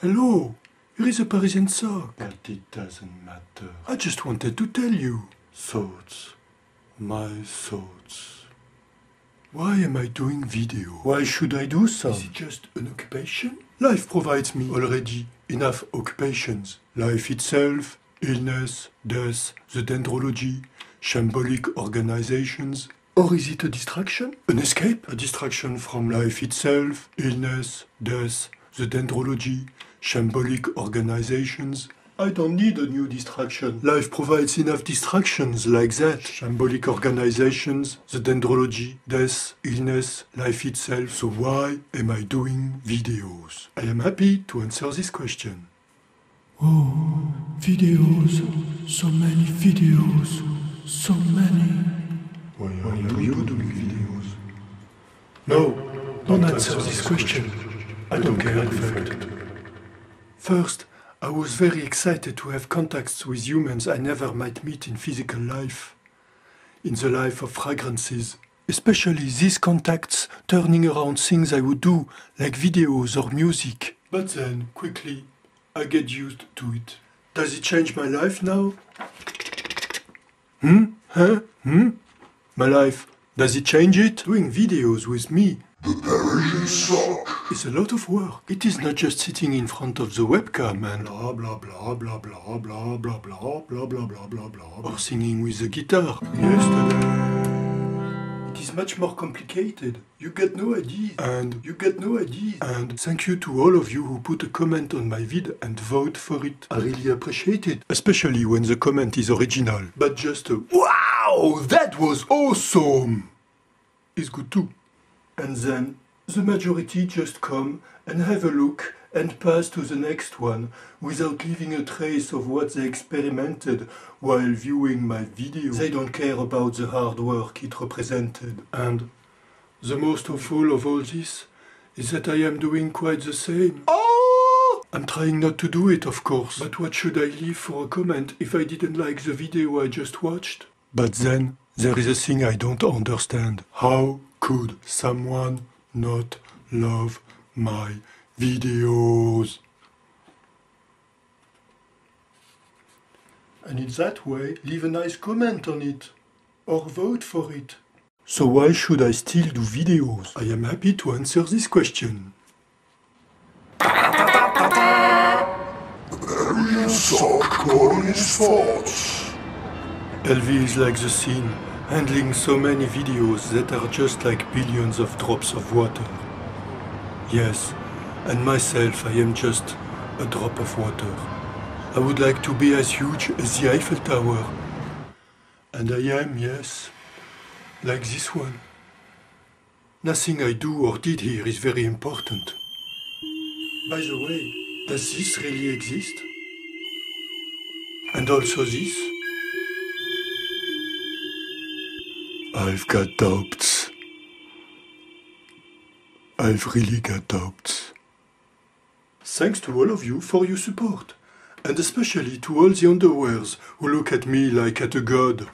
Hello, here is a Parisian sock. But it doesn't matter. I just wanted to tell you. Thoughts. My thoughts. Why am I doing video? Why should I do some? Is it just an occupation? Life provides me already enough occupations. Life itself, illness, death, the dendrology, shambolic organizations. Or is it a distraction? An escape? A distraction from life itself, illness, death, the dendrology, shambolic organizations. I don't need a new distraction. Life provides enough distractions like that. Shambolic organizations, the dendrology, death, illness, life itself. So why am I doing videos? I am happy to answer this question. Oh, videos, so many videos, so many. Why are you doing videos? No, don't answer this question. I don't care, in fact. First, I was very excited to have contacts with humans I never might meet in physical life, in the life of fragrances. Especially these contacts turning around things I would do, like videos or music. But then, quickly, I get used to it. Does it change my life now? My life, does it change it? Doing videos with me. The Parisian sock. It's a lot of work. It is not just sitting in front of the webcam and blah blah blah blah blah blah blah blah blah blah blah blah blah, or singing with the guitar. Yesterday. It is much more complicated. You get no ideas. And you get no ideas. And thank you to all of you who put a comment on my vid and vote for it. I really appreciate it. Especially when the comment is original. But just a wow, that was awesome is good too. And then, the majority just come and have a look and pass to the next one, without leaving a trace of what they experimented while viewing my video. They don't care about the hard work it represented. And the most awful of all this is that I am doing quite the same. Oh! I'm trying not to do it, of course. But what should I leave for a comment if I didn't like the video I just watched? But then, there is a thing I don't understand. How could someone not love my videos? And in that way, leave a nice comment on it, or vote for it. So why should I still do videos? I am happy to answer this question. Elvie is like the scene, handling so many videos that are just like billions of drops of water. Yes, and myself, I am just a drop of water. I would like to be as huge as the Eiffel Tower. And I am, yes, like this one. Nothing I do or did here is very important. By the way, does this really exist? And also this? I've got doubts. I've really got doubts. Thanks to all of you for your support, and especially to all the underwears who look at me like at a god.